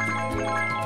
Wow.